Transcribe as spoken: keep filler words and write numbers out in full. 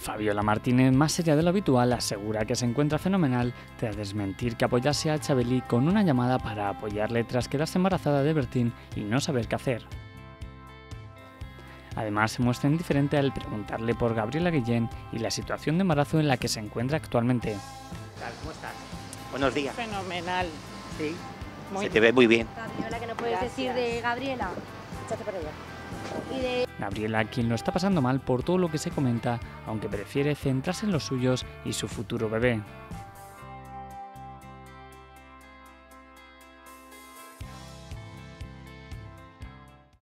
Fabiola Martínez, más seria de lo habitual, asegura que se encuentra fenomenal tras desmentir que apoyase a Chabeli con una llamada para apoyarle tras quedarse embarazada de Bertín y no saber qué hacer. Además, se muestra indiferente al preguntarle por Gabriela Guillén y la situación de embarazo en la que se encuentra actualmente. ¿Cómo estás? Buenos días. Fenomenal. Sí, muy se te bien. Ve muy bien. Fabiola, ¿qué nos puedes Gracias. decir de Gabriela? Échate para allá. Y de... Gabriela, quien lo está pasando mal por todo lo que se comenta, aunque prefiere centrarse en los suyos y su futuro bebé.